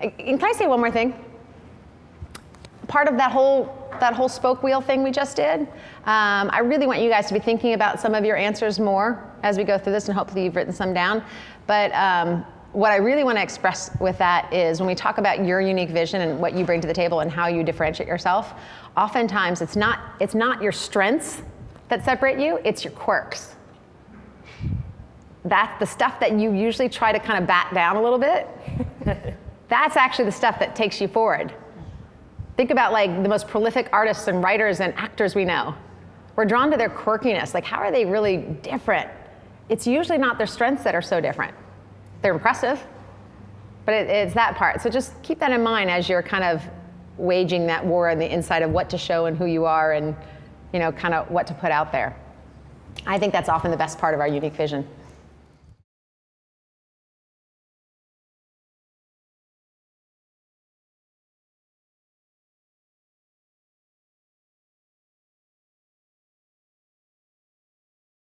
Can I say one more thing? Part of that whole spoke wheel thing we just did, I really want you guys to be thinking about some of your answers more as we go through this, and hopefully you've written some down. But what I really want to express with that is when we talk about your unique vision and what you bring to the table and how you differentiate yourself, oftentimes it's not your strengths that separate you, it's your quirks. That's the stuff that you usually try to kind of bat down a little bit. That's actually the stuff that takes you forward. Think about like the most prolific artists and writers and actors we know. We're drawn to their quirkiness. Like, how are they really different? It's usually not their strengths that are so different. They're impressive, but it's that part. So just keep that in mind as you're kind of waging that war on the inside of what to show and who you are and, you know, kind of what to put out there. I think that's often the best part of our unique vision.